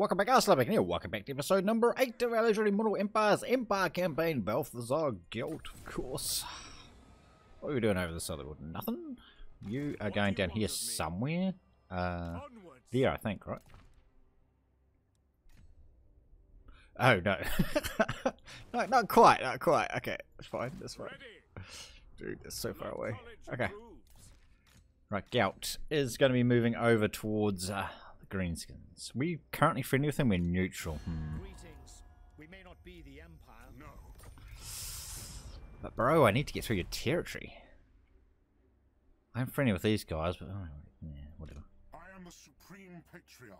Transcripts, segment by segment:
Welcome back, Arsla, and here, welcome back to episode number 8 of our legendary Mortal Empires Empire campaign, Balthazar Gelt, of course. What are we doing over this other wood? Nothing? You are going down here somewhere? There, I think, right? Oh, no. No, not quite, not quite. Okay, that's fine, that's fine. Dude, that's so far away. Okay. Right, Gelt is going to be moving over towards... Greenskins. We currently friendly with them. We're neutral. Greetings. We may not be the Empire. No. But bro, I need to get through your territory. I'm friendly with these guys, but oh, yeah, whatever. I am a supreme patriarch.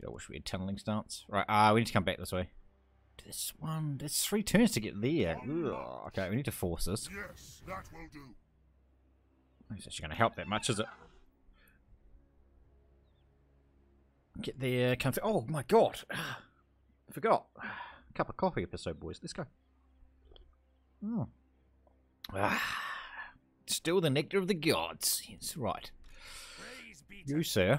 Dude, I wish we had tunneling stance. Right, we need to come back this way. To this one. There's 3 turns to get there. Ugh, okay, we need to force this. Yes, that will do. It's actually going to help that much, is it? Get there, come through. Oh my god! Forgot. Cup of coffee episode, boys. Let's go. Oh. Still the nectar of the gods. Yes, right. You, sir.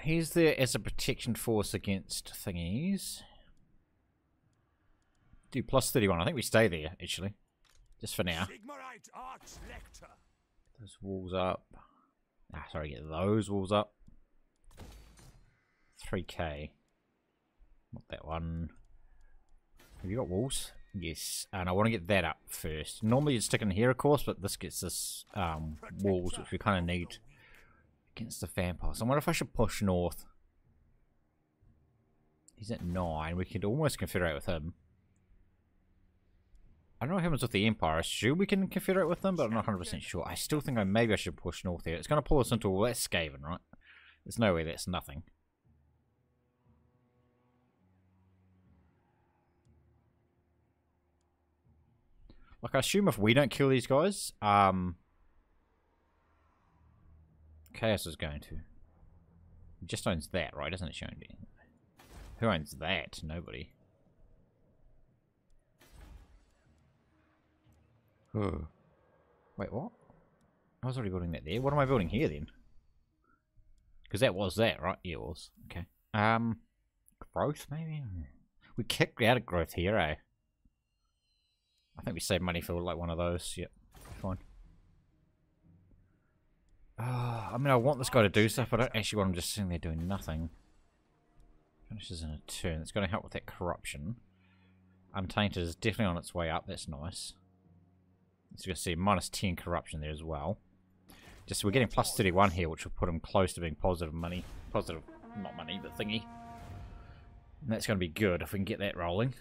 He's there as a protection force against thingies. Dude, plus 31. I think we stay there, actually. Just for now. Get those walls up. Ah, sorry, get those walls up. 3k. Not that one. Have you got walls? Yes. And I want to get that up first. Normally you'd stick in here, of course, but this gets us walls, which we kind of need against the vampires. I wonder if I should push north. He's at 9. We could almost confederate with him. I don't know what happens with the Empire. I assume we can confederate with them, but I'm not 100% sure. I still think maybe I should push north here. It's going to pull us into all that Skaven, right? There's no way that's nothing. Like, I assume if we don't kill these guys, Chaos is going to. It just owns that, right? Doesn't it, Shondi? Who owns that? Nobody. Oh. Wait, what? I was already building that there. What am I building here, then? Because that was that, right? Yeah, it was. Okay. Growth, maybe? We kicked out of growth here, eh? I think we save money for like one of those. Yep, fine. I mean, I want this guy to do stuff, but I don't actually want him just sitting there doing nothing. Finishes in a turn. It's going to help with that corruption. Untainted is definitely on its way up. That's nice. So you can see minus 10 corruption there as well. Just we're getting plus 31 here, which will put him close to being positive money. Positive, not money, but thingy. And that's going to be good if we can get that rolling.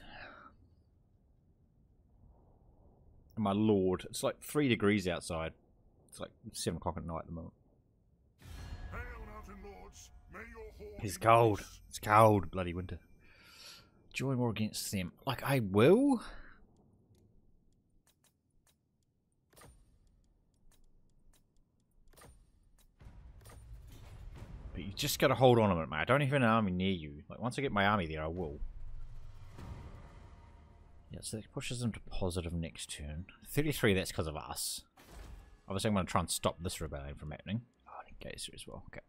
My lord, it's like 3 degrees outside. It's like 7 o'clock at night at the moment. It's cold. It's cold, bloody winter. Join war against them. Like I will. But you just gotta hold on a minute, mate. I don't even have an army near you. Like once I get my army there, I will. Yeah, so that pushes them to positive next turn. 33, that's because of us. Obviously, I'm going to try and stop this rebellion from happening. Oh, I need Gazer as well. Okay.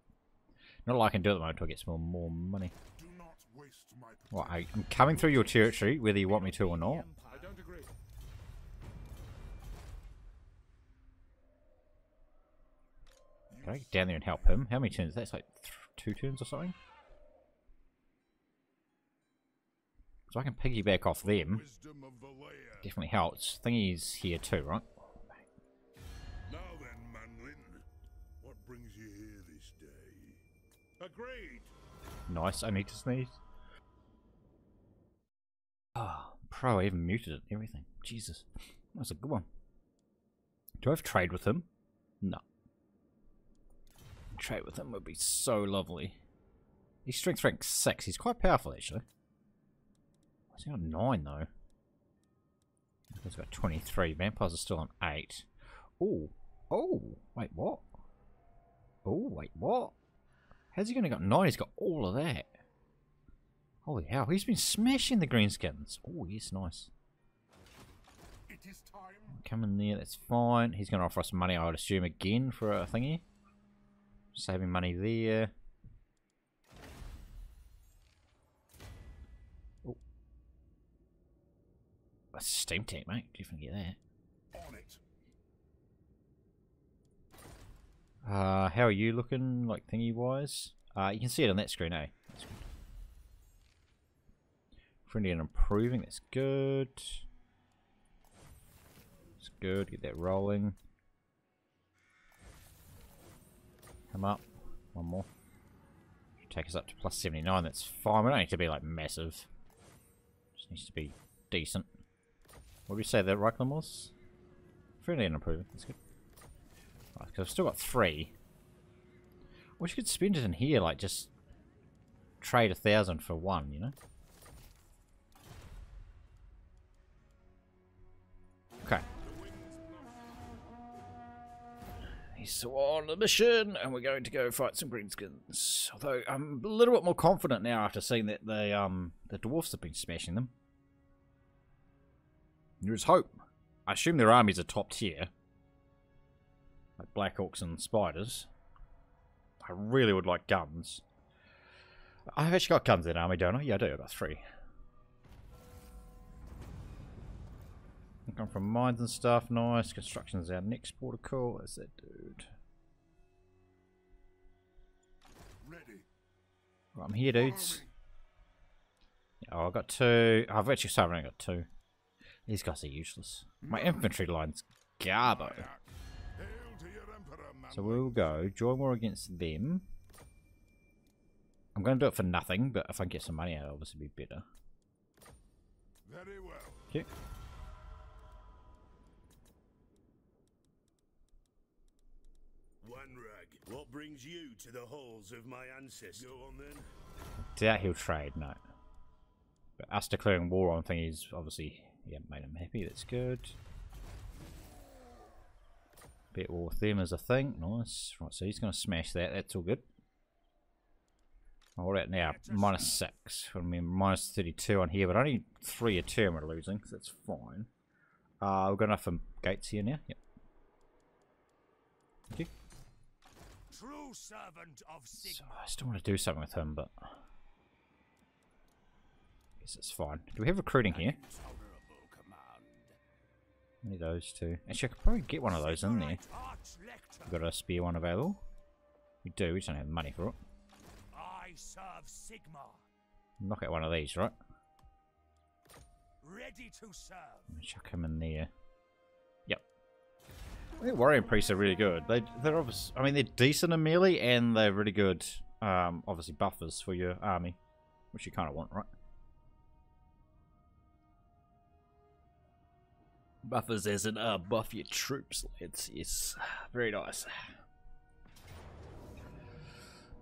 Not a lot I can do at the moment until I get some more money. Do not waste my well, I'm coming through your territory, whether you want me to or not. I don't agree. Can I get down there and help him? How many turns? That's like 2 turns or something? So I can piggyback off them. Definitely helps. Thingy's here too, right? Now then, Manlin, what brings you here this day? Agreed. Nice. I need to sneeze. Ah, oh, pro. I even muted it. Everything. Jesus, that's a good one. Do I have trade with him? No. Trade with him would be so lovely. He's strength rank 6. He's quite powerful, actually. He's got 9 though. He's got 23. Vampires are still on 8. Oh, oh, wait, what? Oh, wait, what? How's he gonna got 9? He's got all of that. Holy hell! He's been smashing the Greenskins. Oh, yes, nice. It is time. Come in there. That's fine. He's gonna offer us money, I would assume, again for a thingy. Saving money there. Oh. That's a steam tank, mate. Do you think you get that? On it. How are you looking, like, thingy-wise? You can see it on that screen, eh? That's good. Friendly and improving, that's good. That's good, get that rolling. Come up, one more. Take us up to plus 79, that's fine. We don't need to be, like, massive. Just needs to be decent. What did we say that Reichland was? Friendly and improving, that's good. Because I've still got 3. I wish you could spend it in here, like just trade 1,000 for 1, you know? Okay. He's on the mission, and we're going to go fight some Greenskins. Although I'm a little bit more confident now after seeing that the dwarfs have been smashing them. There is hope. I assume their armies are top tier. Like Black Orcs and Spiders. I really would like guns. I've actually got guns in army, don't I? Yeah, I do. I've got 3. I've gone from mines and stuff. Nice. Construction's our next port of call. Where's that dude? Ready. Right, I'm here, dudes. Oh, I've got 2. I've actually sorry, I've only got 2. These guys are useless. My infantry line's garbo. So we'll go join war against them. I'm going to do it for nothing, but if I get some money out, it'll obviously be better. Very well. Okay. One rag. What brings you to the halls of my ancestors? Go on then. I doubt he'll trade, no. But us declaring war on thingies obviously made him happy. That's good. Bet war with them is a thing. Nice. Right, so he's going to smash that. That's all good. All right, now -6. I mean, -32 on here, but only 3 a turn we're losing, so that's fine. We've got enough gates here now. Yep. Okay. True servant of Sigmar. So I still want to do something with him, but I guess it's fine. Do we have recruiting here? Only those 2. Actually, I could probably get one of those in there. We've got a spear one available. We do, we just don't have money for it. I serve Sigmar. Knock out one of these, right? Ready to serve. Chuck him in there. Yep. Their warrior priests are really good. They're obviously, I mean, they're decent in melee, and they're really good, obviously, buffers for your army, which you kind of want, right? Buffers as in buff your troops, lads. Yes, very nice.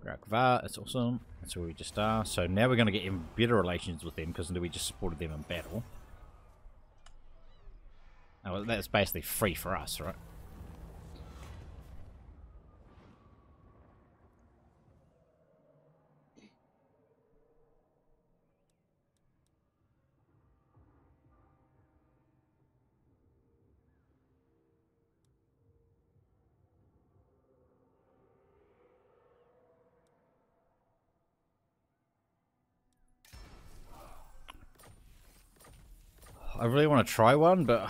Grakvar, that's awesome. That's where we just are. So now we're going to get even better relations with them because we just supported them in battle. Oh, that's basically free for us, right? I really want to try one, but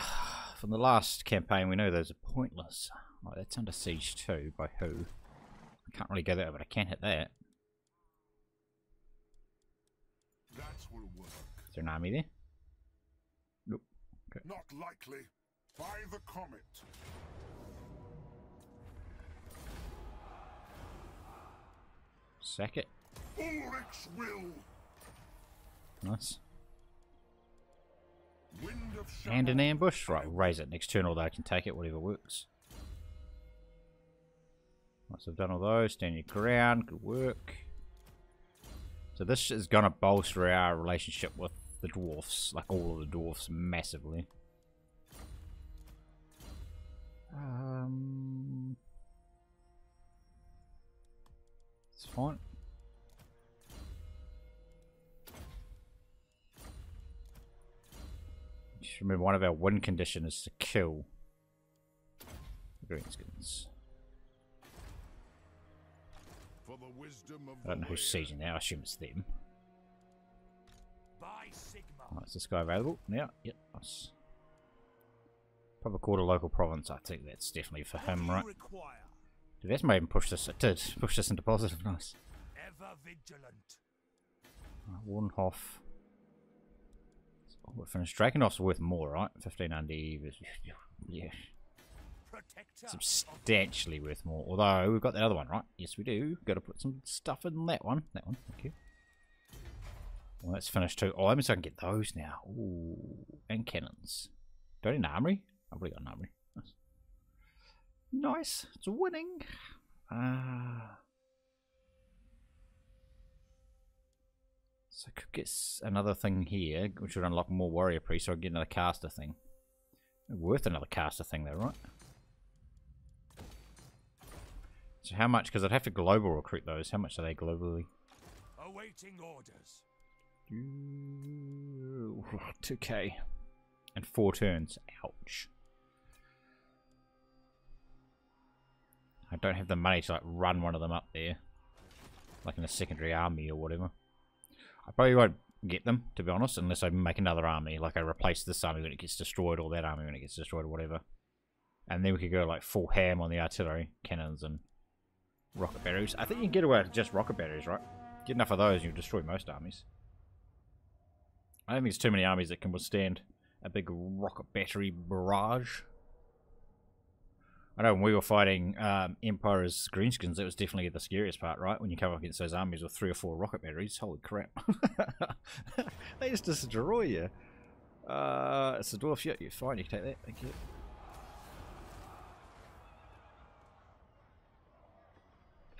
from the last campaign we know those are pointless. Right, that's under siege too, by who? I can't really go there, but I can hit that. Is there an army there? Nope. Okay. Not likely. By the comet. Sack it. Nice. And an ambush? Right, we'll raise it next turn, although I can take it, whatever works. Once I've done all those, stand your ground, good work. So this is going to bolster our relationship with the dwarfs, like all of the dwarfs, massively. It's fine. Remember, one of our win condition is to kill the Greenskins. I don't know who's sieging there. I assume it's them. Oh, is this guy available? Yeah, yep. Nice. Public order, local province. I think that's definitely for him, right? Dude, that's made him push this. It did push this into positive. Nice. Right, Wardenhof. Oh, we're finished. Draconoff's worth more, right? 1500. Yeah. Substantially worth more. Although we've got the other one, right? Yes, we do. Got to put some stuff in that one. That one. Thank you. Well, that's finished too. Oh, I mean, so I can get those now. Ooh, and cannons. Do I need an armory? I've already got an armory. Nice. Nice. It's winning. So I could get another thing here, which would unlock more warrior priests. So I get another caster thing. Worth another caster thing, though, right? So how much? Because I'd have to global recruit those. How much are they globally? Awaiting orders. 2k and 4 turns. Ouch. I don't have the money to like run one of them up there, like in a secondary army or whatever. I probably won't get them, to be honest, unless I make another army, like I replace this army when it gets destroyed or that army when it gets destroyed or whatever, and then we could go like full ham on the artillery, cannons and rocket batteries. I think you can get away with just rocket batteries, right? Get enough of those, you'll destroy most armies. I don't think there's too many armies that can withstand a big rocket battery barrage. I know when we were fighting Empire's Greenskins, that was definitely the scariest part, right? When you come up against those armies with 3 or 4 rocket batteries, holy crap. They just destroy you. It's a dwarf, yeah, you're fine, you can take that, thank you.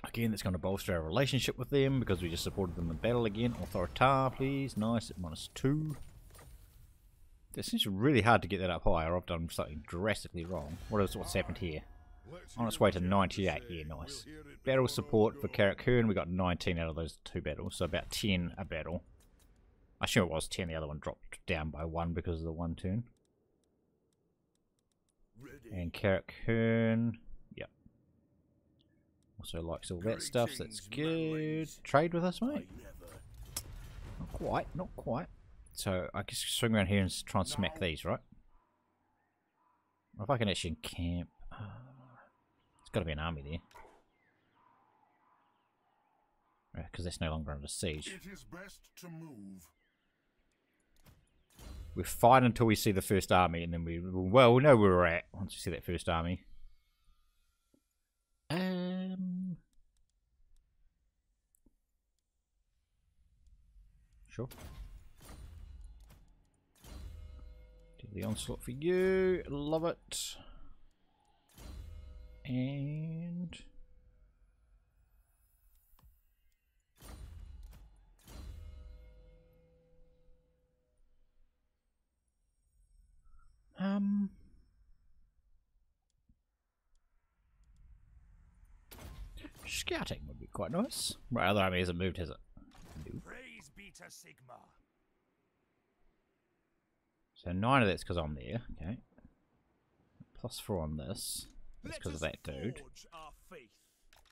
Again, that's going to bolster our relationship with them because we just supported them in battle again. Authoritar, please. Nice, at -2. This seems really hard to get that up higher. I've done something drastically wrong. What's happened here? On its way to 98. Yeah, nice. Battle support for Karak Hoon. We got 19 out of those 2 battles, so about 10 a battle. I assume it was 10. The other one dropped down by 1 because of the 1 turn. And Karak Hoon. Also likes all that stuff, that's good. Trade with us, mate? Not quite, not quite. So I guess swing around here and try and smack these, right? Or if I can actually camp. There's got to be an army there. Right, because that's no longer under siege. It is best to move. We fight until we see the first army, and then we, well, we know where we're at once we see that first army. Sure. Do the onslaught for you. Love it. And scouting would be quite nice. Right, other army hasn't moved, has it? No. Praise be to Sigmar. So 9 of that's because I'm there, okay. +4 on this. That's because of that dude.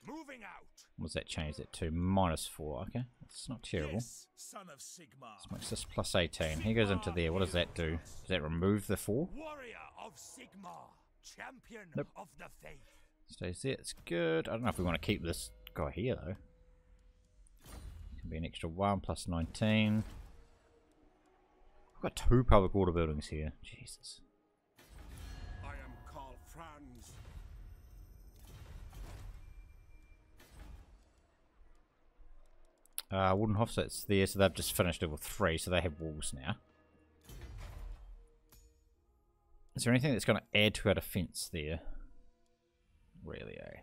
Moving out. What's that change that to? -4, okay. It's not terrible. Yes, son of Sigmar. So makes this +18. Sigmar, he goes into there. What does that do? Does that remove the 4? Warrior of Sigmar, champion nope. Of the faith. Stays there, it's good. I don't know if we want to keep this guy here though. Can be an extra 1 +19. I've got 2 public order buildings here. Jesus. I am Karl Franz. Wardenhof, so it's there, so they've just finished level 3, so they have walls now. Is there anything that's going to add to our defense there? Really, eh?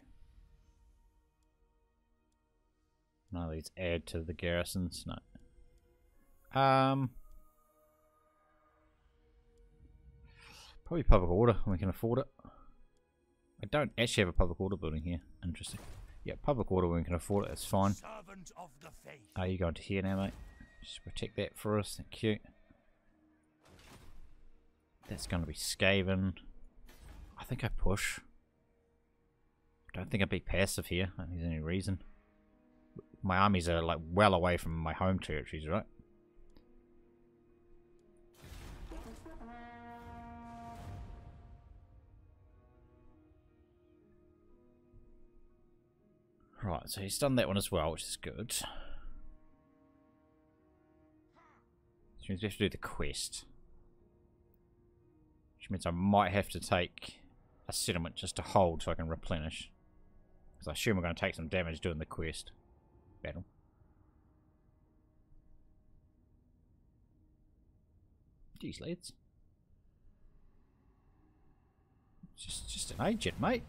None of these add to the garrisons, no. Probably public order when we can afford it. I don't actually have a public order building here. Interesting. Yeah, public order when we can afford it, that's fine. Are you going to here now, mate? Just protect that for us, thank you. That's going to be Skaven. I think I push. Don't think I'd be passive here. I don't think there's any reason. My armies are like well away from my home territories, right? Right, so he's done that one as well, which is good. Which means we have to do the quest. Which means I might have to take a settlement just to hold so I can replenish. Because I assume we're going to take some damage doing the quest battle. Jeez, lads. Just an agent, mate.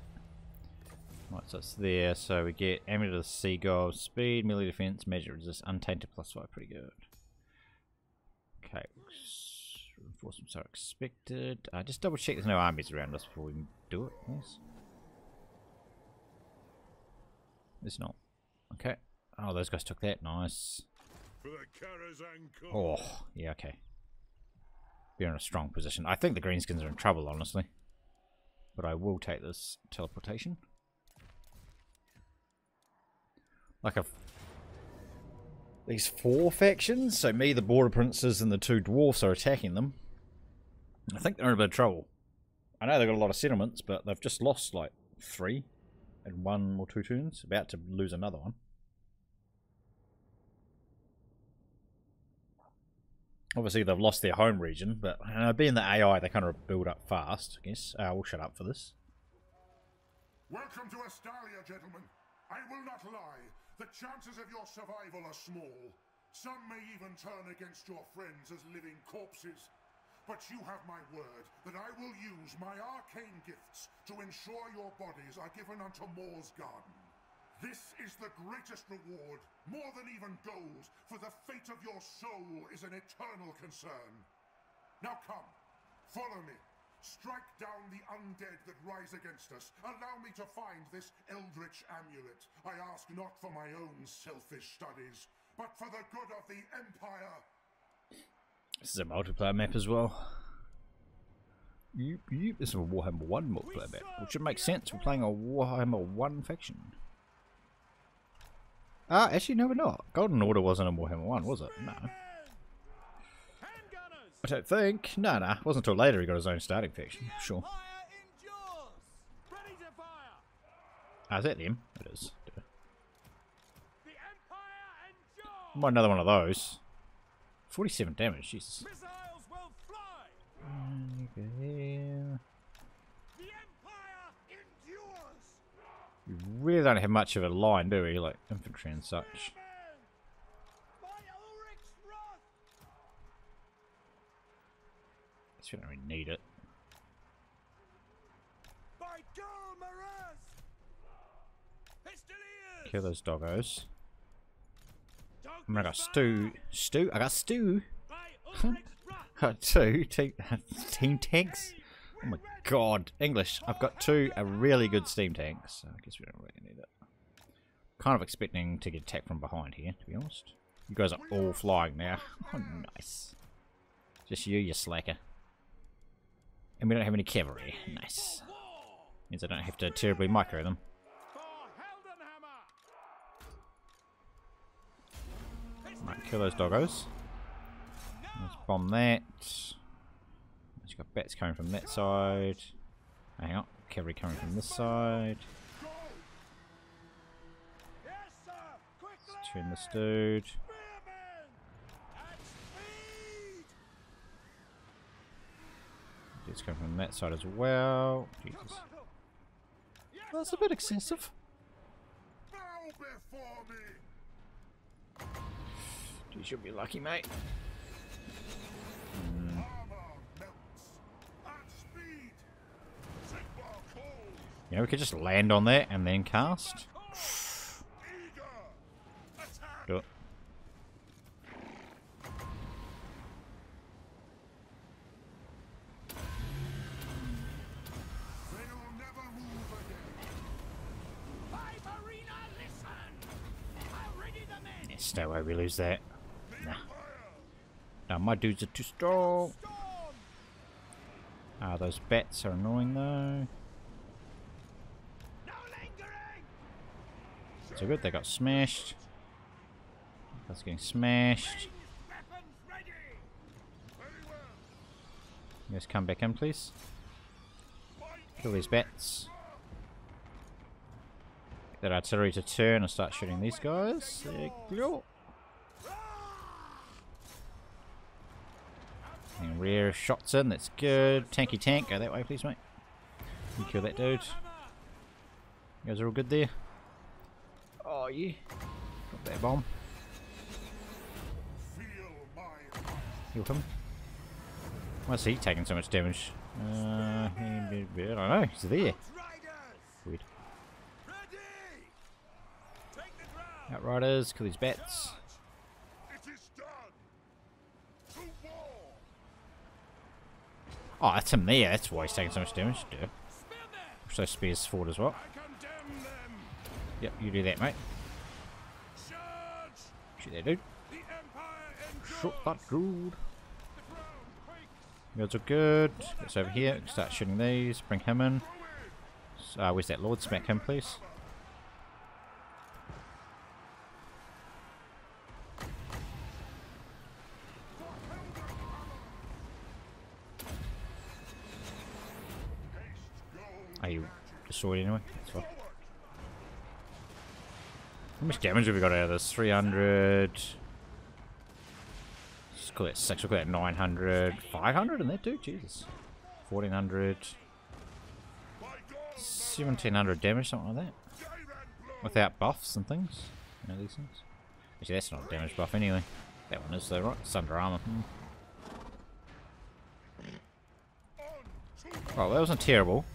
Right, so it's there, so we get Amulet of the Seagull, Speed, Melee Defense, Magic Resist, Untainted +5, pretty good. Okay, reinforcements are expected. Just double check there's no armies around us before we do it, yes. There's not. Okay. Oh, those guys took that, nice. Oh, yeah, okay. We're in a strong position. I think the Greenskins are in trouble, honestly. But I will take this teleportation. Like these four factions, so me, the Border Princes, and the two Dwarfs are attacking them. I think they're in a bit of trouble. I know they've got a lot of settlements, but they've just lost like 3 in 1 or 2 turns. About to lose another one. Obviously they've lost their home region, but being the AI, they kind of build up fast, I guess. We'll shut up for this. Welcome to Astaria, gentlemen. I will not lie. The chances of your survival are small. Some may even turn against your friends as living corpses. But you have my word that I will use my arcane gifts to ensure your bodies are given unto Mor's garden. This is the greatest reward, more than even gold, for the fate of your soul is an eternal concern. Now come, follow me. Strike down the undead that rise against us. Allow me to find this eldritch amulet. I ask not for my own selfish studies, but for the good of the Empire. This is a multiplayer map as well. This is a Warhammer 1 multiplayer map, which should make sense. We're playing a Warhammer 1 faction. Actually, no, we're not. Golden Order wasn't a Warhammer 1, was it? No. I don't think. No, no. It wasn't until later he got his own starting faction. Sure. Is that them? It is. Might another one of those. 47 damage. Jesus. We really don't have much of a line, do we? Like infantry and such. We don't really need it. Kill those doggos. I'm gonna I got stew. Got 2 team tanks. Oh my god, English! I've got 2 really good steam tanks. So I guess we don't really need it. Kind of expecting to get attacked from behind here, to be honest. You guys are all flying now. Oh, nice. Just you slacker. And we don't have any cavalry. Nice. Means I don't have to terribly micro them. Right, kill those doggos. Let's bomb that. It's got bats coming from that side. Hang on, cavalry coming from this side. Let's turn this dude. It's coming from that side as well. Jesus. That's a bit excessive. You should be lucky, mate. Yeah, we could just land on that and then cast. Do it. No way we lose that. Nah. No, my dudes are too strong. Those bats are annoying though. So good, they got smashed. That's getting smashed. Just come back in, please. Kill these bats. Get that artillery to turn and start shooting these guys. There you go. And rare shots in, that's good. Tanky tank, go that way please, mate. You kill that dude. You guys are all good there. Oh yeah. Drop that bomb. Heal him. Why's he taking so much damage? I don't know, he's there. Weird. Outriders, kill these bats. Oh, that's him there, that's why he's taking so much damage. Dude. Push those spears forward as well. Yep, you do that, mate. Shoot that dude. Shoot that dude. You guys are good. It's over here. Start shooting these. Bring him in. Where's that lord? Smack him, please. Are you destroyed anyway? That's fine. How much damage have we got out of this? 300. Let's call that 6, we'll call that 900. 500 in that dude? Jesus. 1400. 1700 damage, something like that. Without buffs and things. You know, these things. Actually, that's not a damage buff anyway. That one is though, right? It's under armor. Well, that wasn't terrible.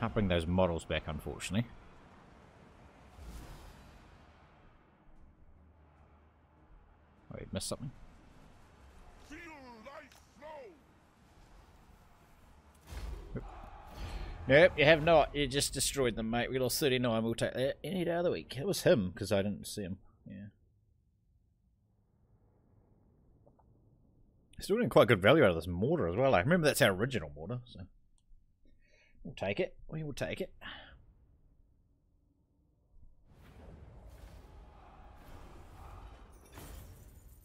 Can't bring those models back, unfortunately. Oh, you missed something. Nope, you have not. You just destroyed them, mate. We lost 39. We'll take that any day of the week. It was him, because I didn't see him. Yeah. Still doing quite good value out of this mortar as well. I remember that's our original mortar, so... We'll take it. We will take it.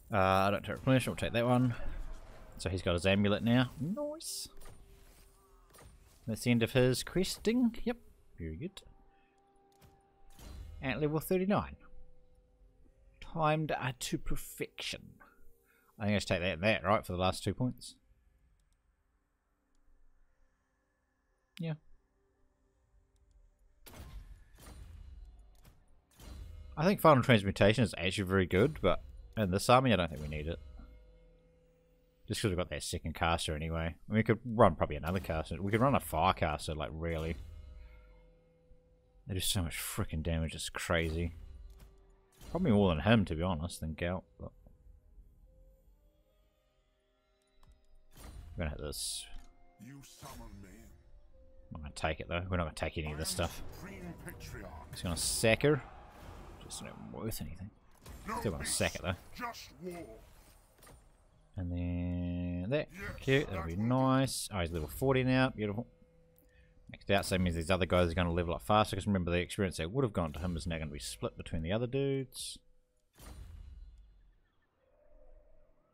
I don't have to replenish. We'll take that one. So he's got his amulet now. Nice. That's the end of his questing. Yep. Very good. At level 39. Timed to perfection. I think I should take that and that, right, for the last 2 points. Yeah. I think final transmutation is actually very good, but in this army I don't think we need it. Just because we've got that second caster anyway. I mean, we could run probably another caster. We could run a fire caster, like, really. They do so much freaking damage, it's crazy. Probably more than him, to be honest, than Gelt. But... we're gonna hit this. You summon me. I'm not gonna take it though. We're not gonna take any of this stuff. He's gonna sack her. Just not worth anything. Still gonna sack it though. And then that. Cute. That'll be nice. Oh, he's level 40 now. Beautiful. Next out, so that means these other guys are gonna level up faster. Because remember, the experience that would have gone to him is now gonna be split between the other dudes.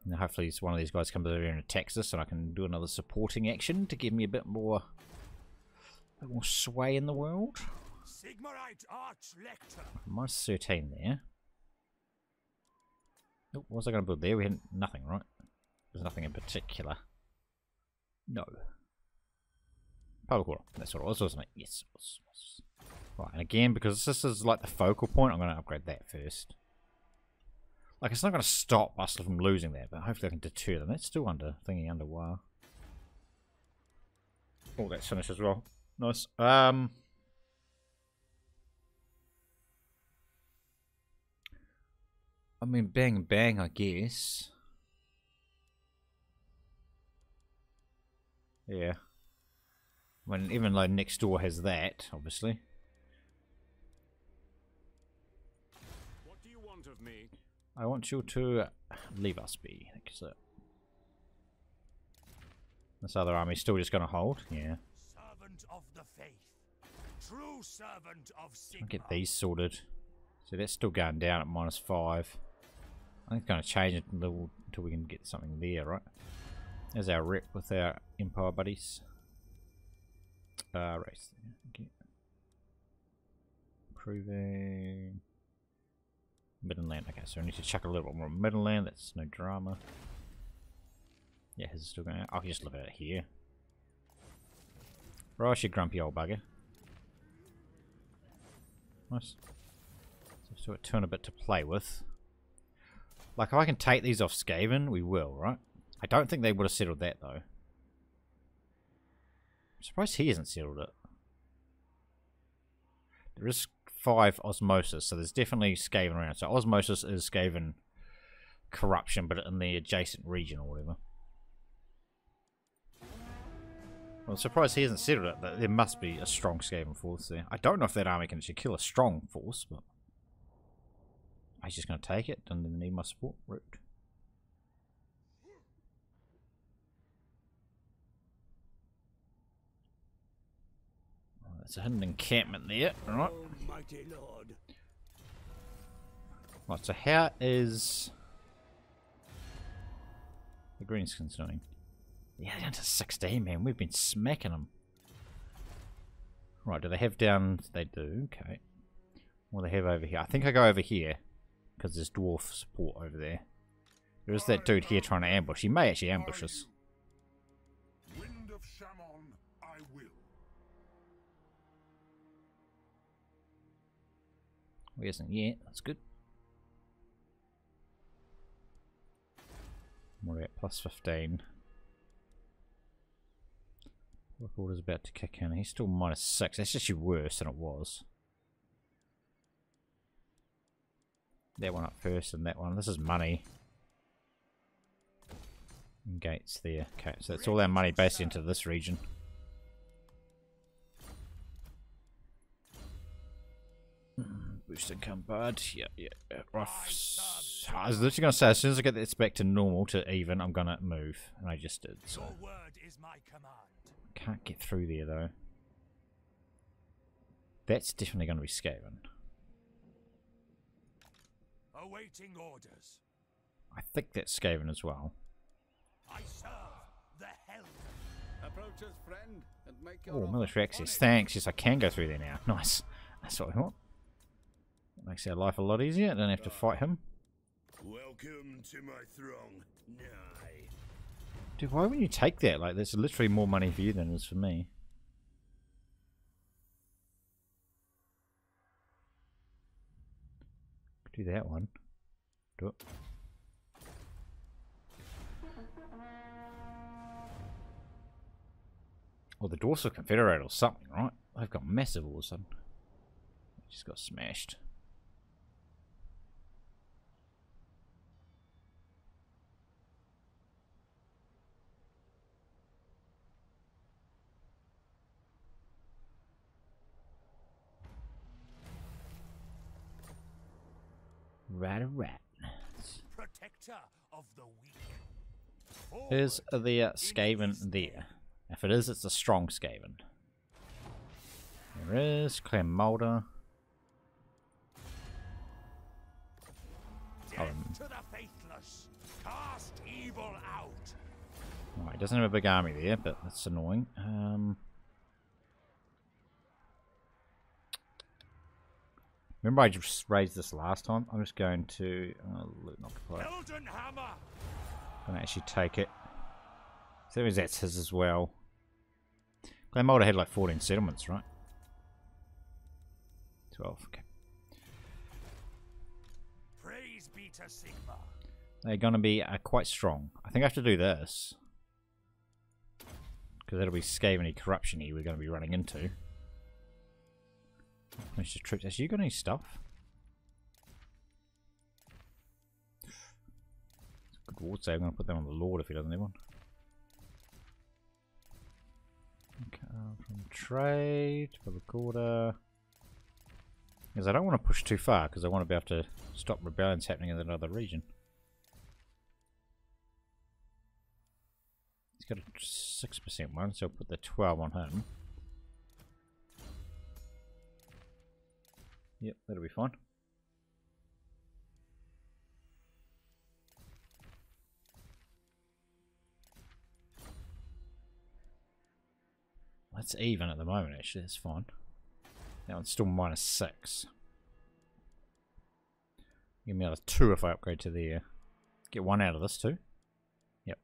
Now, hopefully, one of these guys comes over here and attacks us, and I can do another supporting action to give me a bit more. A little sway in the world. Sigmarite Arch Lector. Minus 13 there. Oh, what was I going to build there? We had nothing, right? There's nothing in particular. No. Public order. That's what it was, wasn't it? Yes, it was. Right, and again, because this is like the focal point, I'm going to upgrade that first. Like, it's not going to stop us from losing that, but hopefully I can deter them. That's still under thingy under wire. Oh, that's finished as well. Nice. I mean, bang bang, I guess. Yeah. When even though next door has that, obviously. What do you want of me? I want you to leave us be. That's it. This other army's still just gonna hold. Yeah. Of the faith, true servant of Sigmar. Get these sorted. So that's still going down at -5. I think it's going to change it a little until we can get something there, right? There's our rep with our Empire buddies. Race there. Okay. Improving. Midland. Okay, so I need to chuck a little bit more Midland. That's no drama. Yeah, his is still going out. I can just look at it here. Right, you grumpy old bugger. Nice. So I've still got a bit to play with. Like, if I can take these off Skaven, we will, right? I don't think they would have settled that, though. I'm surprised he hasn't settled it. There is 5 Osmosis, so there's definitely Skaven around. So Osmosis is Skaven corruption, but in the adjacent region or whatever. Well, I'm surprised he hasn't settled it, but there must be a strong Skaven force there. I don't know if that army can actually kill a strong force, but... he's just going to take it. Doesn't even need my support route. Oh, that's a hidden encampment there. Alright. Right, so how is the Greenskins doing? Yeah, they're down to 16, man. We've been smacking them. Right, do they have down... They do, okay. What do they have over here? I think I go over here, because there's dwarf support over there. There is that dude here trying to ambush. He may actually ambush us. Wind of Shaman, I will. He hasn't yet. That's good. We're at +15. Dwarf Order's about to kick in. He's still -6. That's actually worse than it was. That one up first and that one. This is money. And gates there. Okay, so that's all our money based into this region. Boost income, bud. Yeah. I was literally going to say, as soon as I get this back to normal, to even, I'm going to move. And I just did. So. Can't get through there, though. That's definitely going to be Skaven. Awaiting orders. I think that's Skaven as well. I serve the hell. Approach us, friend, and make your military access. Thanks. Yes, I can go through there now. Nice. That's what we want. Makes our life a lot easier. I don't have to fight him. Welcome to my throng. Nye. Dude, why wouldn't you take that? Like, there's literally more money for you than it is for me. Do that one. Do it. Or the Dorsal Confederate or something, right? They've got massive all of a sudden. Just got smashed. Rat. Protector of the weak. Is the Skaven there? If it is, it's a strong Skaven. There is Clem Mulder. To the faithless. Cast evil out. Alright, doesn't have a big army there, but that's annoying. Remember I just raised this last time? I'm just going to... loot and occupy. I'm going to actually take it. So that means that's his as well. Clan Mulder had like 14 settlements, right? 12, okay. Praise be to Sigmar. They're going to be quite strong. I think I have to do this. Because that'll be Skaven-y corruption we're going to be running into. Bunch of troops. Actually, you got any stuff? Good ward save. I'm going to put them on the Lord if he doesn't need one. Okay, from trade, public order. Because I don't want to push too far, because I want to be able to stop rebellions happening in another region. He's got a 6% one, so I'll put the 12 on him. Yep, that'll be fine. It's even at the moment, actually. That's fine. That one's still -6. Give me another 2 if I upgrade to there. Get 1 out of this too. Yep.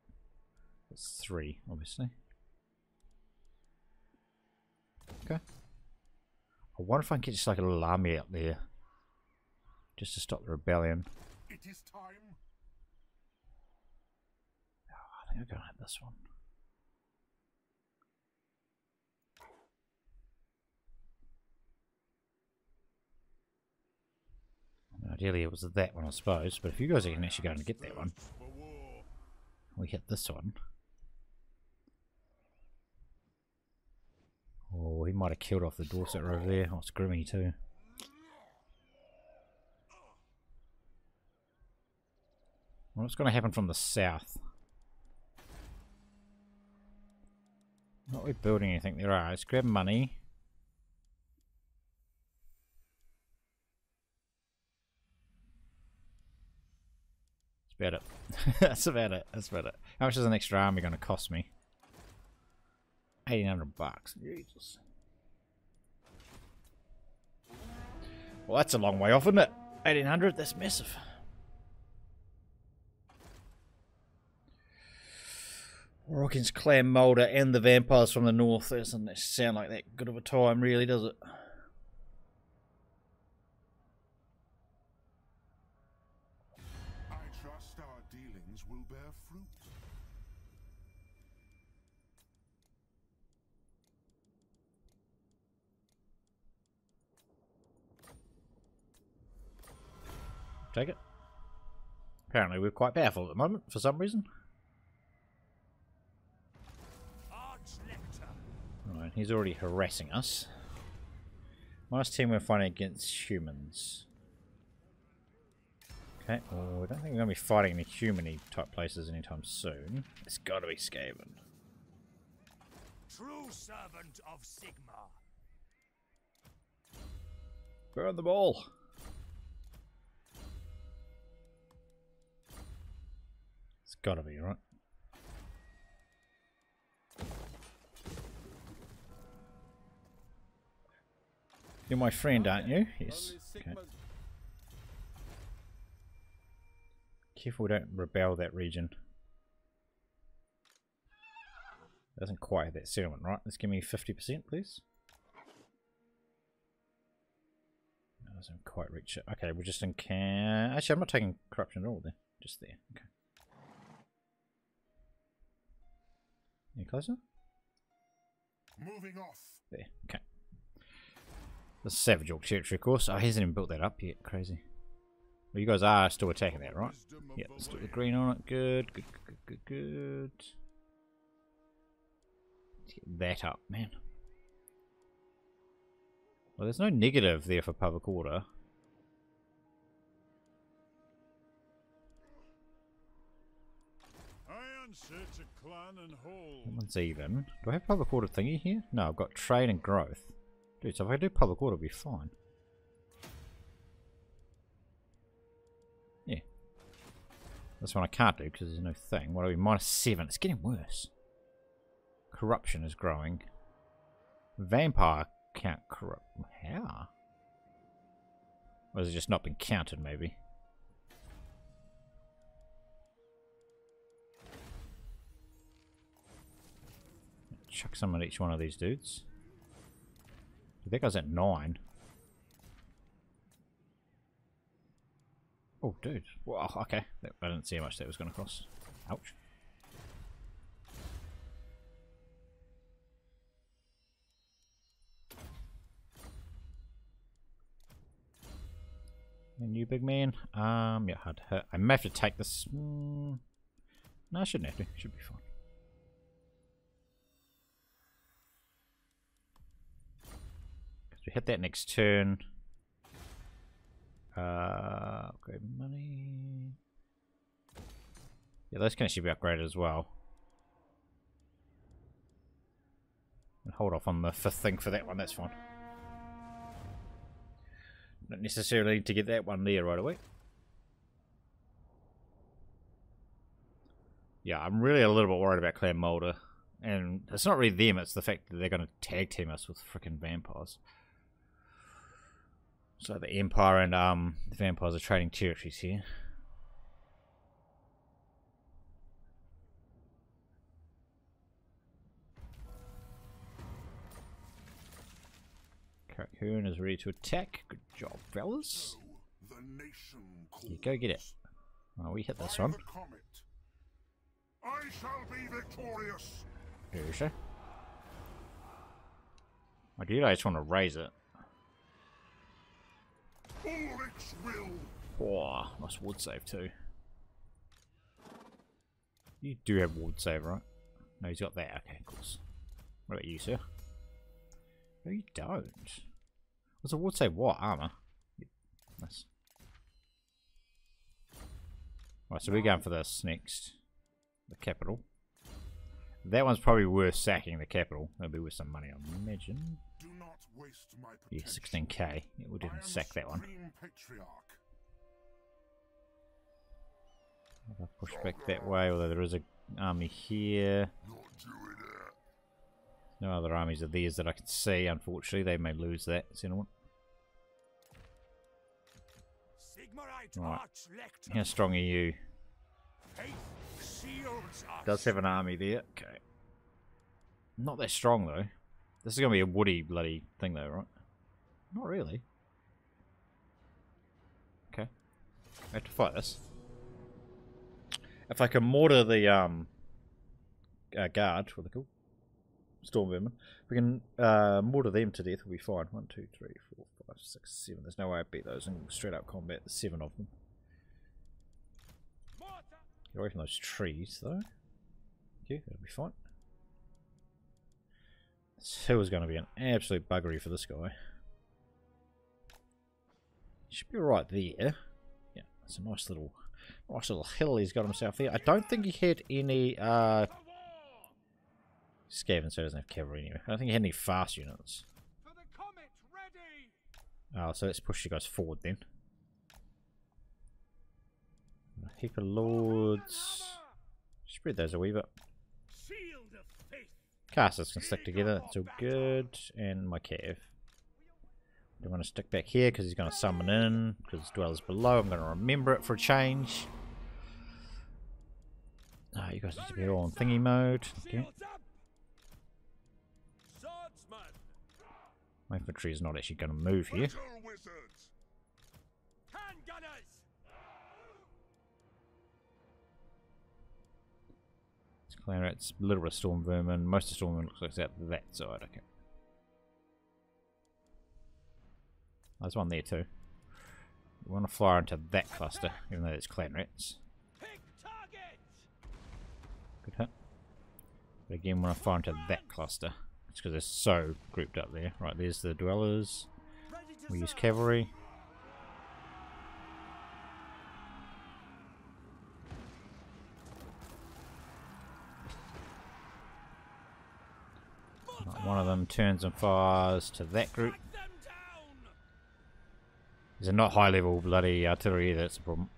That's 3, obviously. Okay. I wonder if I can get just like a little army out there. Just to stop the rebellion. It is time. Oh, I think I'm going to hit this one. Ideally it was that one, I suppose, but if you guys can actually go and get that one, we hit this one. Oh, he might have killed off the Dorset over there. Oh, it's Grimmy too. What's going to happen from the south? Not really building anything there. Let's grab money. About it. That's about it. That's about it. How much is an extra army going to cost me? 1,800 bucks. Jesus. Well, that's a long way off, isn't it? 1,800. That's massive. Rockin's Clan Mulder and the vampires from the north. Doesn't sound like that good of a time, really, does it? Take it. Apparently we're quite powerful at the moment for some reason. Right, he's already harassing us. Last team we're fighting against humans. Okay, well, I don't think we're going to be fighting any human-y type places anytime soon. It's got to be Skaven. True servant of Sigmar. Burn the ball. Gotta be, right? You're my friend, aren't you? Yes. Okay. Careful we don't rebel that region. Doesn't quite have that settlement, right? Let's give me 50%, please. Doesn't quite reach it. Okay, we're just in can. Actually, I'm not taking corruption at all there. Just there. Okay. Any closer? Moving off. There, okay. The Savage Orc territory, of course. Oh, he hasn't even built that up yet. Crazy. Well, you guys are still attacking that, right? Yeah, let's do the green on it. Good, good, good, good, good. Let's get that up, man. Well, there's no negative there for public order. Someone's even. Do I have public order thingy here? No, I've got trade and growth. Dude, so if I do public order, it'll be fine. Yeah. That's one I can't do because there's no thing. What are we? -7. It's getting worse. Corruption is growing. Vampire can't corrupt. How? Or has it just not been counted, maybe? Chuck some at each one of these dudes. I think I was at 9. Oh, dude. Wow, okay. I didn't see how much that was going to cost. Ouch. And you, big man. Yeah, hard to hit. I may have to take this. No, I shouldn't have to. Should be fine. We hit that next turn. Upgrade money. Yeah, those can actually be upgraded as well. And hold off on the 5th thing for that one. That's fine. Not necessarily need to get that one there right away. Yeah, I'm really a little bit worried about Clan Mulder. And it's not really them, it's the fact that they're going to tag team us with freaking vampires. So the Empire and the vampires are trading territories here. Karak Hoon is ready to attack. Good job, fellas. You go get it. Oh, we hit this one. I shall be victorious. Sure. Ideally, I just want to raise it. Oh, nice ward save too. You do have ward save, right? No, he's got that. Okay, of course. What about you, sir? No, you don't. What's a ward save? What? Armor? Yep. Nice. Right, so we're going for this next. The capital. That one's probably worth sacking, the capital. That'll be worth some money, I imagine. Do not waste my potential. Yeah, 16k. Yeah, we'll definitely sack that one. I'll push back that way, although there is an army here. No other armies of theirs that I can see, unfortunately. They may lose that sentiment. Right. How strong are you? Does have an army there. Okay. Not that strong though. This is gonna be a woody bloody thing though, right? Not really. Okay. I have to fight this. If I can mortar the guard, what are they called? Storm Vermin. If we can mortar them to death, we'll be fine. 1, 2, 3, 4, 5, 6, 7. There's no way I beat those in straight up combat, the 7 of them. Get away from those trees though. Okay, that'll be fine. This hill is going to be an absolute buggery for this guy. He should be right there. Yeah, it's a nice little hill he's got himself there. I don't think he had any Skaven, so he doesn't have cavalry anyway. I don't think he had any fast units. Oh, so let's push you guys forward then. A heap of lords. Spread those a wee bit. Casters can stick together, it's all good. And my cave. Don't want to stick back here because he's going to summon in. Because Dwellers below, I'm going to remember it for a change. Ah, oh, you guys need to be all on thingy mode. Okay. My infantry is not actually going to move here. It's a little bit of Storm Vermin. Most of the Storm Vermin looks like it's out that side. Okay. Oh, there's one there too. We want to fly into that cluster, even though it's clan rats. Good hit. But again, we want to fly into that cluster. It's because they're so grouped up there. Right, there's the Dwellers. We use cavalry. One of them turns and fires to that group. These are not high level bloody artillery either, that's the problem.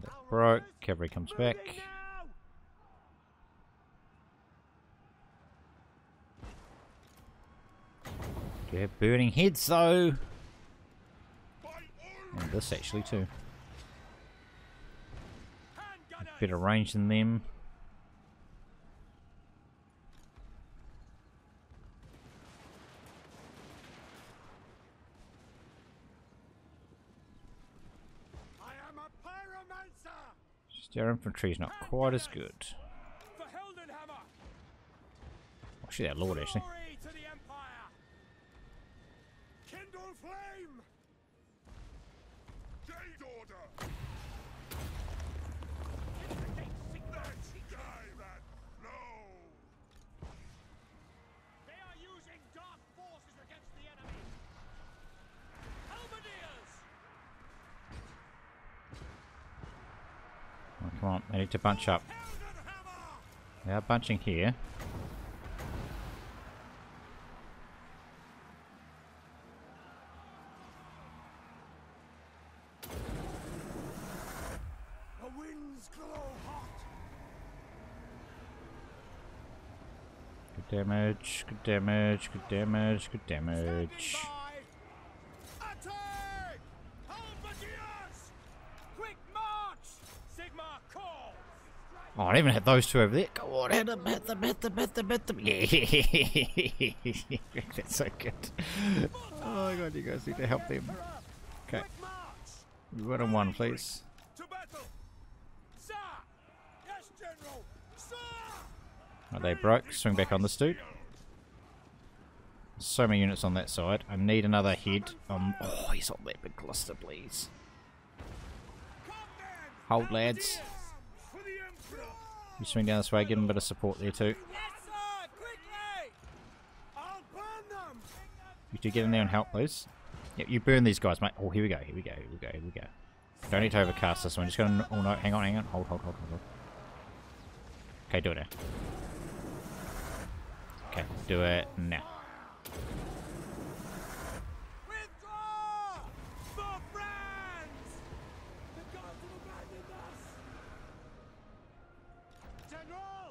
That broke, cavalry comes back. Do have burning heads though? And this actually too. Better range than them. Our infantry is not quite as good. Oh, shoot that lord, actually. Come on, I need to bunch up. They are bunching here. Good damage, good damage, good damage, good damage. Attack! Hold Matthias! Quick march! Sigmar calls! Oh, I didn't even hit those two over there. Go on, hit them, hit them, hit them, hit them, hit them. Yeah. That's so good. Oh my god, you guys need to help them. Okay. One on one, please. Right, they broke. Swing back on this dude. So many units on that side. I need another head. Oh, he's on that big cluster, please. Hold, lads. You swing down this way. Get him a bit of support there too. You two get in there and help, please. Yep, you burn these guys, mate. Oh, here we go. Here we go. Here we go. Here we go. Don't need to overcast this one. Just gonna. Oh no! Hang on. Hang on. Hold. Hold. Hold. Hold. Okay, do it now. Okay, do it now. Withdraw for France! The gods have abandoned us. General!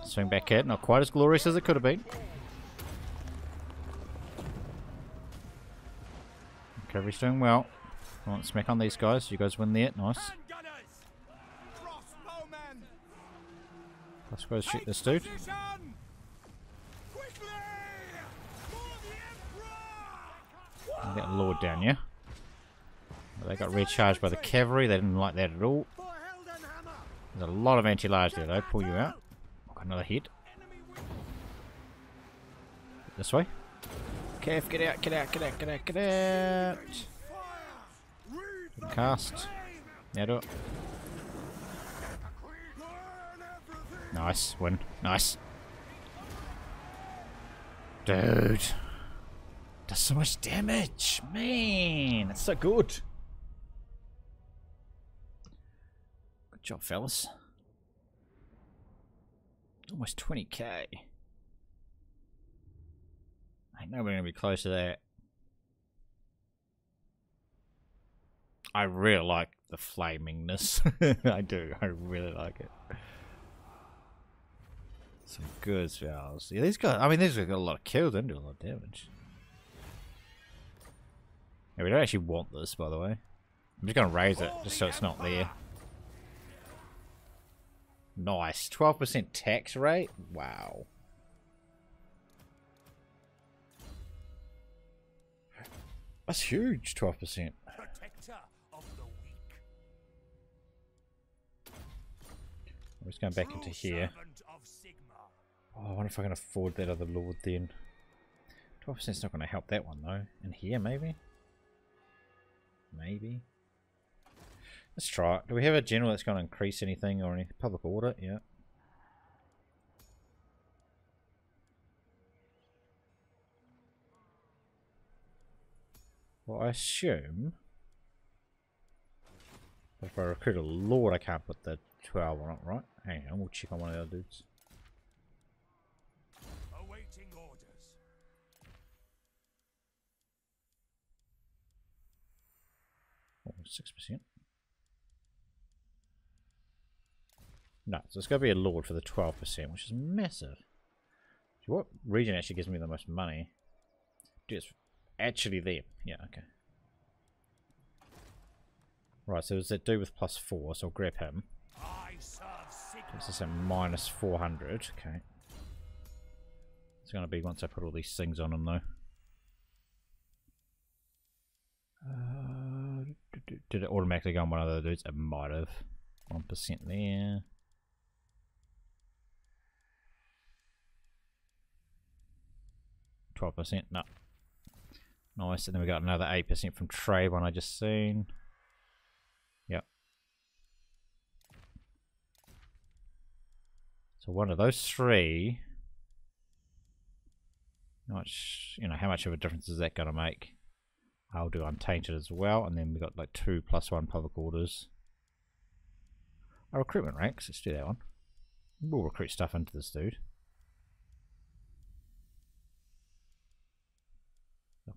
I'll swing back in. Not quite as glorious as it could have been. Okay, everybody's doing well. I want to smack on these guys. You guys win there. Nice. Let's go shoot this dude. Get a lord down, yeah? Well, they got recharged by the cavalry. They didn't like that at all. There's a lot of anti-large there, though. Pull you out. Got another head. This way. Kev, get out, get out, get out, get out, get out. Cast. Now do it. Nice, win. Nice. Dude. Does so much damage. Man, that's so good. Good job, fellas. Almost 20k. Ain't nobody gonna be close to that. I really like the flamingness. I do. I really like it. Some good spells. Yeah, these guys, I mean, these guys got a lot of kills and do a lot of damage. Yeah, we don't actually want this, by the way. I'm just going to raise it, just so it's not there. Nice. 12% tax rate? Wow. That's huge, 12%. I'm just going back into here. Oh, I wonder if I can afford that other lord then. 12% is not going to help that one though. In here, maybe? Maybe. Let's try it. Do we have a general that's going to increase anything or any public order? Yeah. Well, I assume if I recruit a lord, I can't put the 12 on it, right? Hang on, we'll check on one of the other dudes. Oh, 6%. No, so it's got to be a lord for the 12%, which is massive. So what region actually gives me the most money? Dude, it's actually there. Yeah, okay. Right, so there's that dude with +4, so I'll grab him. This is a -400. Okay. It's going to be once I put all these things on him, though. Did it automatically go on one of the other dudes? It might have. 1% there. %, no. Nice, and then we got another 8% from trade one I just seen. Yep. So one of those three. How much, you know, how much of a difference is that going to make? I'll do untainted as well, and then we got like 2 + 1 public orders. Our recruitment ranks, let's do that one. We'll recruit stuff into this dude.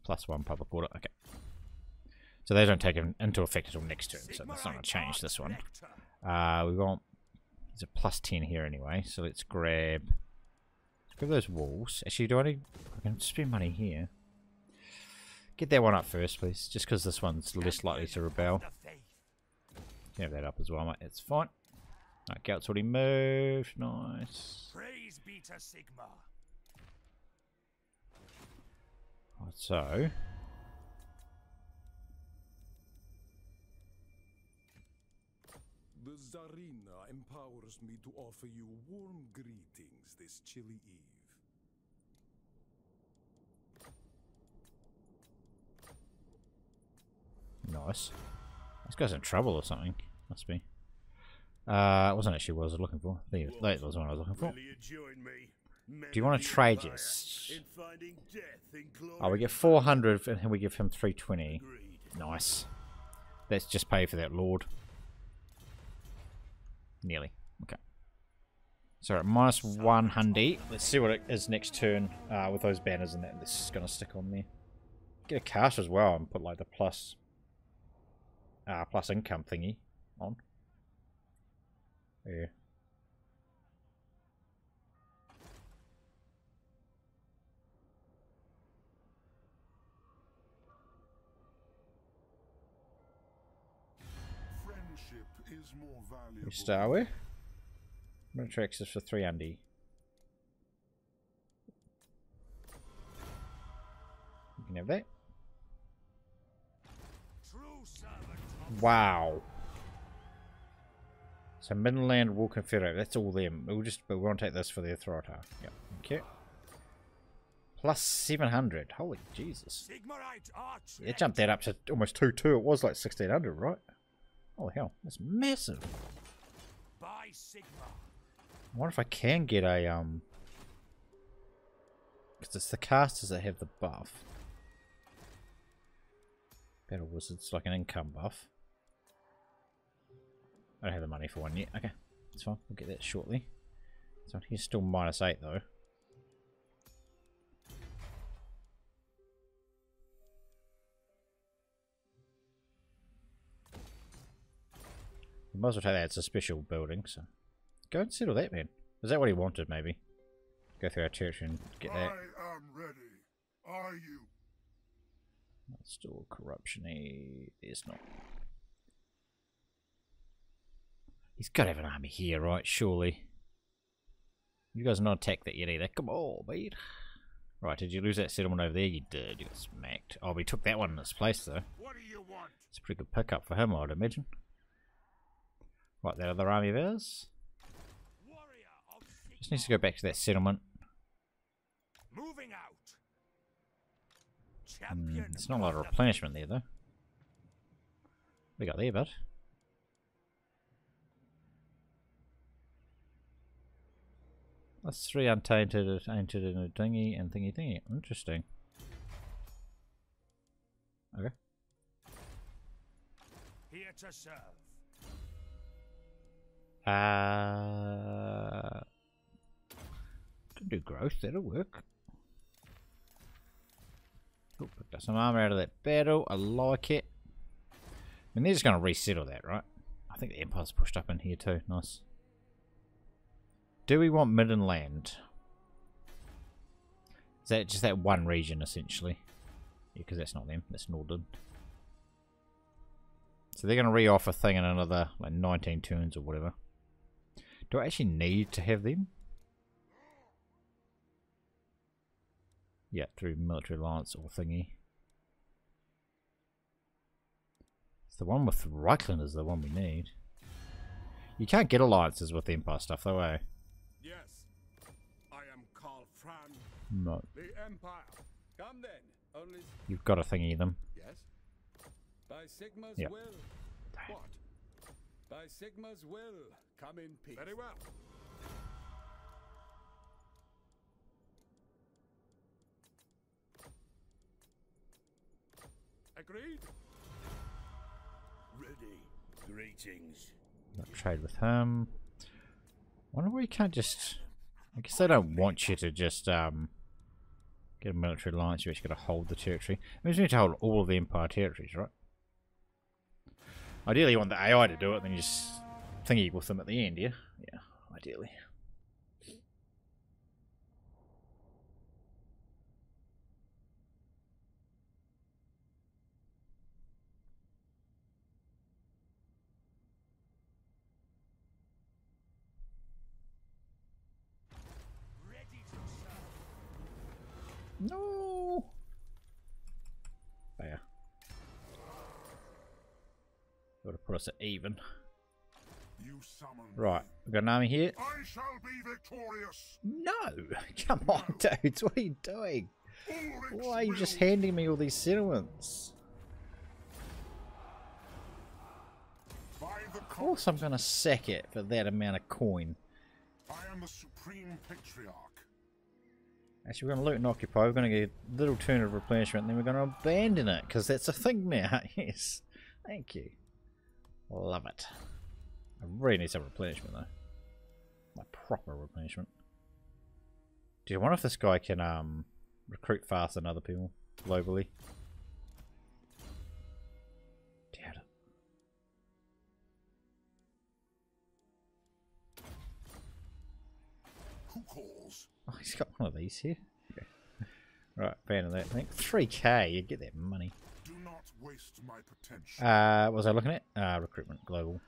+1 public order, okay. So they don't take into effect until next turn, so that's not going to change this one. We want, there's a +10 here anyway, so let's grab Look at those walls. Actually, do I need... I can spend money here. Get that one up first, please. Just because this one's less likely to rebel. Can have that up as well, mate. It's fine. Alright, Gelt's already moved. Nice. Praise be to Sigmar. Right, so... The Tsarina empowers me to offer you warm greetings this chilly eve. Nice. This guy's in trouble or something. Must be. It wasn't actually what I was looking for. That was what I was looking for. Do you want to trade us? Oh, we get 400 and we give him 320. Nice. Let's just pay for that lord. Nearly. Okay. So at minus 100. Let's see what it is next turn with those banners and that. This is going to stick on there. Get a cash as well and put like the plus income thingy on. Yeah. We start with. I'm going to track this for 300. You can have that. Wow. So Midland will confederate. That's all them. We'll just but we won't take this for their Throt. Yep. Okay. Plus 700. Holy Jesus. Yeah, jumped that up to almost 2-2. It was like 1600, right? Holy hell, that's massive. I wonder if I can get a, because it's the casters that have the buff. Battle Wizard's like an income buff. I don't have the money for one yet. Okay, that's fine. We'll get that shortly. So he's still minus 8 though. Might as well take that, it's a special building, so go and settle that man. Is that what he wanted maybe? Go through our territory and get that. I am ready. Are you? That's still corruption-y. It's not. He's gotta have an army here, right? Surely. You guys are not attacked that yet either. Come on, mate. Right, did you lose that settlement over there? You did, you got smacked. Oh, we took that one in its place though. What do you want? It's a pretty good pickup for him, I'd imagine. Right, that other army of ours. Just needs to go back to that settlement. Moving out. It's not a lot of replenishment there, though. What we got there, bud? That's 3 untainted, tainted in a dinghy and thingy thingy. Interesting. Okay. Here to serve. Can do growth, that'll work. Oop, got some armor out of that battle, I like it. I mean, they're just going to resettle that, right? I think the Empire's pushed up in here too, nice. Do we want Midden Land? Is that just that one region, essentially? Yeah, because that's not them, that's Norden. So they're going to re-off a thing in another, like, 19 turns or whatever. Do I actually need to have them? Yeah, through military alliance or thingy. It's the one with Reichland is the one we need. You can't get alliances with the Empire stuff though, eh? Yes. I am Karl Franz. No. The Empire. Come then. Only... You've got a thingy them. Yes. By Sigma's will. What? By Sigma's will, come in peace. Very well. Agreed. Ready. Greetings. Not trade with him. Wonder why you can't just. I guess they don't want you to just get a military alliance. You actually got to hold the territory. I mean, you need to hold all of the Empire territories, right? Ideally you want the AI to do it, then you just thingy with them at the end, yeah? Yeah, ideally. brought us to even. Right, we've got an army here. I shall be victorious. No! Come on, dudes, what are you doing? Why are you just handing me all these settlements? Of course I'm gonna sack it for that amount of coin. I am the Supreme Patriarch. Actually, we're gonna loot and occupy, we're gonna get a little turn of replenishment, and then we're gonna abandon it, because that's a thing now. Yes. Thank you. Love it. I really need some replenishment though. Like proper replenishment. Dude, I wonder if this guy can recruit faster than other people globally. Doubt it. Who calls? Oh, he's got one of these here. Okay. Right, abandon that thing. 3K, you get that money. Do not waste my potential. What was I looking at? Recruitment global.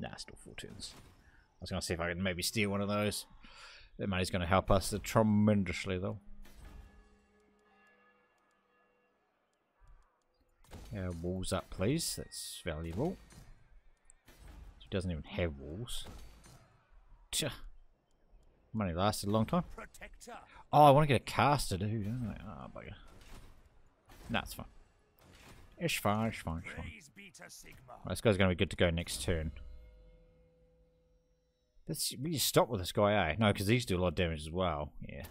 Nah, still 4 turns. I was gonna see if I could maybe steal one of those. That money's gonna help us tremendously though. Walls up please, that's valuable. She doesn't even have walls. Tch. Money lasted a long time. Protector. Oh, I want to get a caster dude, don't I? Oh bugger. Nah, it's fine. It's fine, it's fine, it's fine. Right, this guy's gonna be good to go next turn. Let's, we just stop with this guy, eh? No, because these do a lot of damage as well. Yeah.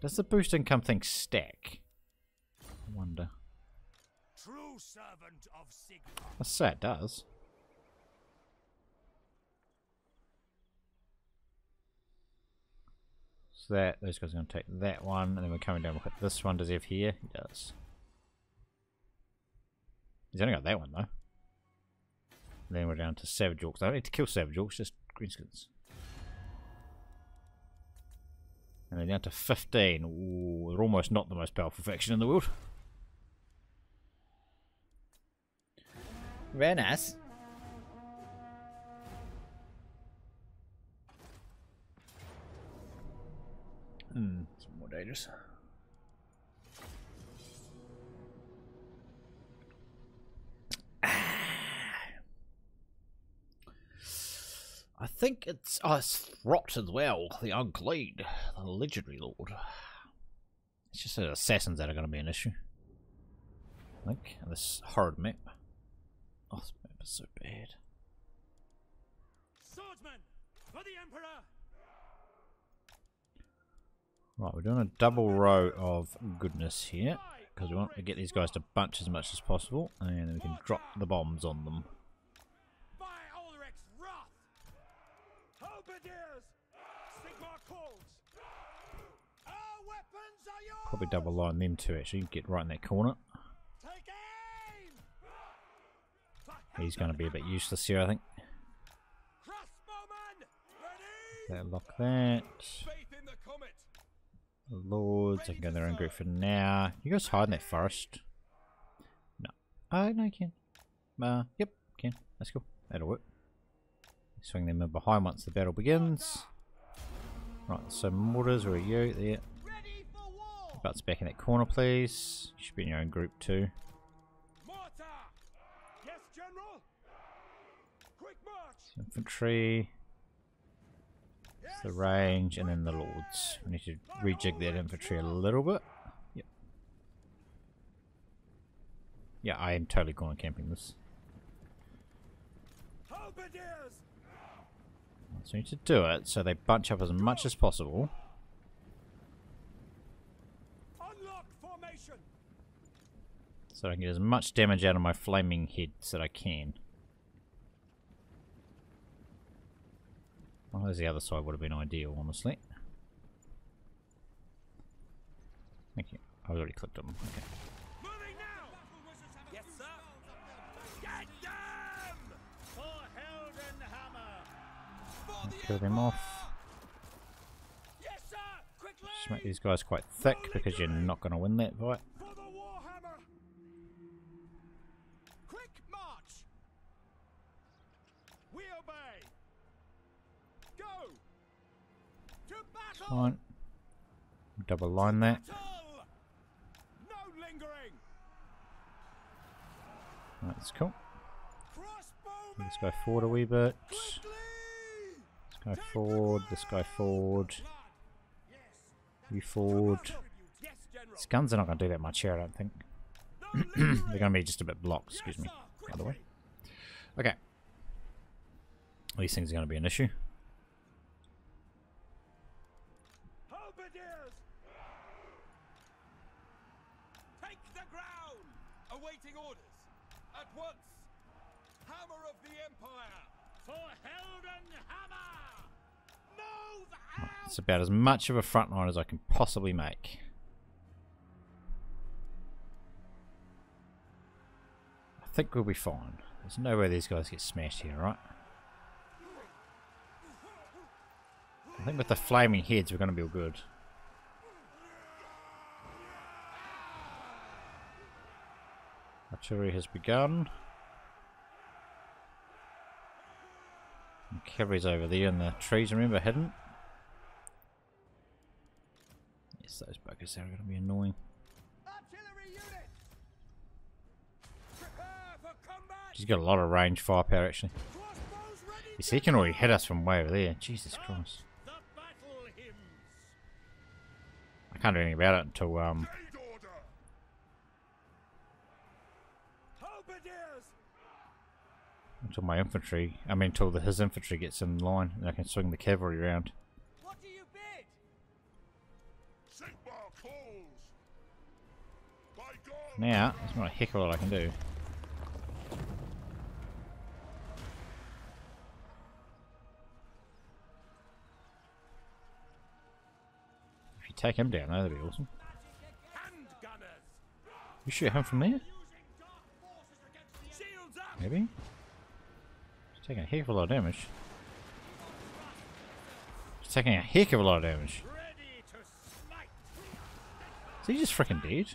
Does the boost income thing stack? I wonder. True servant of Sigmar. Let's say it does. So that those guys are going to take that one, and then we're coming down. We'll hit this one. Does he have here? He does. He's only got that one though. Then we're down to Savage Orcs. I don't need to kill Savage Orcs, just Greenskins. And they're down to 15. Ooh, they're almost not the most powerful faction in the world. Very nice. Hmm, it's more dangerous. I think it's Throt as well, the unclean, the legendary lord. It's just the assassins that are going to be an issue, I think. And this horrid map. Oh, this map is so bad. Swordsman for the Emperor. Right, we're doing a double row of goodness here because we want to get these guys to bunch as much as possible, and then we can drop the bombs on them. Probably double line them too, actually. You can get right in that corner. He's going to be a bit useless here, I think. They'll lock that. Lords, I can go in their own group for now. You guys hide in that forest? No. Oh, no, you can. Yep, can. That's cool. That'll work. Swing them in behind once the battle begins. Right, so mortars, where are you? There. Butts back in that corner, please. You should be in your own group too. Yes, General. Quick march. Infantry. Yes, the range, and then the lords. We need to rejig that infantry a little bit. Yep. Yeah, I am totally corner camping this. So we need to do it so they bunch up as much as possible. So I can get as much damage out of my flaming heads that I can. Well, there's the other side would have been ideal, honestly. Thank you. I've already clicked on them. Okay. Moving now. Yes, sir. Get them! For Heldenhammer. I'll kill them off. Yes, sir. Quickly. Just make these guys quite thick because you're not going to win that fight. Fine. Double line that. That's cool. Let's go forward a wee bit. Let's go forward. Let's go forward. You forward. These guns are not going to do that much here, I don't think. They're going to be just a bit blocked. Excuse me. By the way. Okay. These things are going to be an issue. It's about as much of a front line as I can possibly make. I think we'll be fine. There's no way these guys get smashed here, right? I think with the flaming heads we're going to be all good. Artillery has begun. Cavalry's over there in the trees, remember, hidden. Yes, those buggers are going to be annoying. She's got a lot of range firepower, actually. You see, he can already hit us from way over there. Jesus Christ. I can't do anything about it until, until my infantry, I mean until his infantry gets in line and I can swing the cavalry around. What do you bid? Sigmar calls. By God. Now, there's not a heck of a lot I can do. If you take him down though, that'd be awesome. You shoot him from there? Maybe? Taking a heck of a lot of damage. He's taking a heck of a lot of damage. Is he just freaking dead?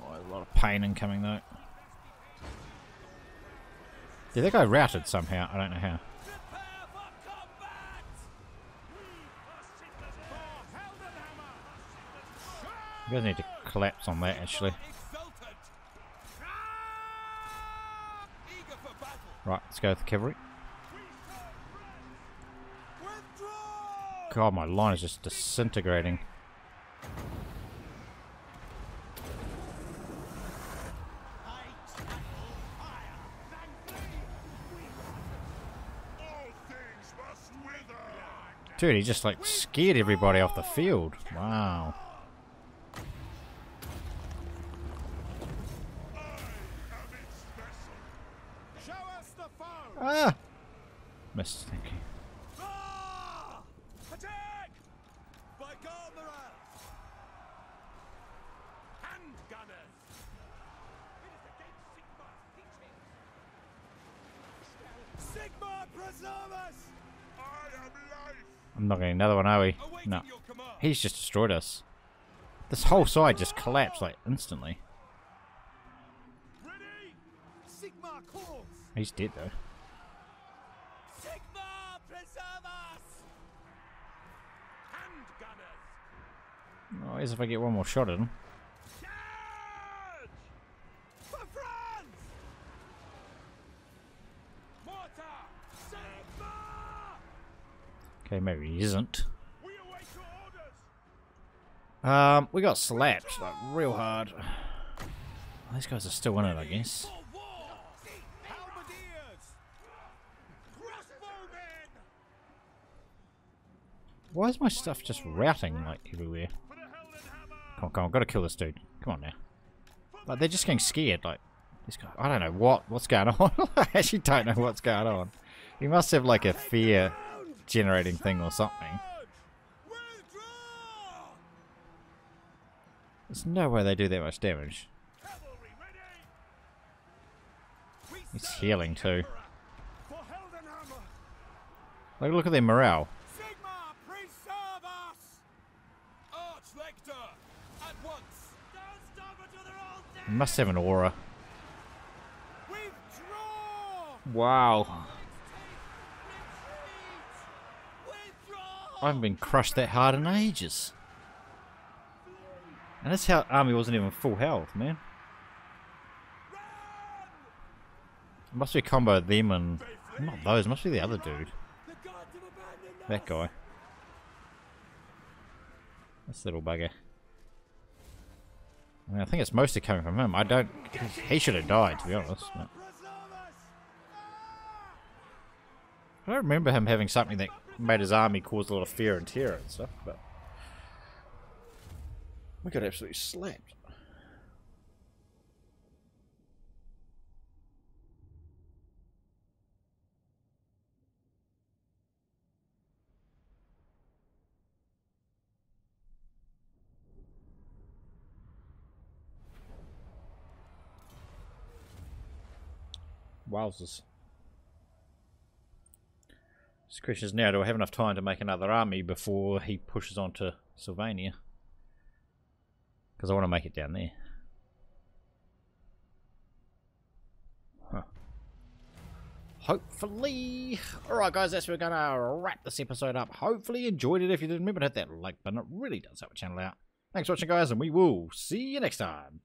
Oh, a lot of pain incoming though. Did that guy routed somehow? I don't know how. You guys need to collapse on that, actually. Right, let's go with the cavalry. God, my line is just disintegrating. Dude, he just like scared everybody off the field. Wow. Ah! Missed, thank you. I'm not getting another one, are we? No. He's just destroyed us. This whole side just collapsed like instantly. He's dead though. Oh, here's if I get one more shot at him. Okay, maybe he isn't. We got slapped like real hard. Well, these guys are still in it, I guess. Why is my stuff just routing like everywhere? Come on, come on, gotta kill this dude. Come on now. Like they're just getting scared, like this guy. I don't know what's going on. I actually don't know what's going on. He must have like a fear generating thing or something. There's no way they do that much damage. He's healing too. Like look at their morale. Must have an aura. Wow. I haven't been crushed that hard in ages. And this army wasn't even full health, man. It must be a combo of them and... Not those, it must be the other dude. That guy. This little bugger. I mean, I think it's mostly coming from him. I don't... He should have died, to be honest. But I don't remember him having something that made his army cause a lot of fear and terror and stuff, but... We got absolutely slapped. Wowzers. The question is now, do I have enough time to make another army before he pushes on to Sylvania? Because I want to make it down there. Huh. Hopefully. Alright guys, that's where we're going to wrap this episode up. Hopefully you enjoyed it. If you did, remember to hit that like button. It really does help the channel out. Thanks for watching guys, and we will see you next time.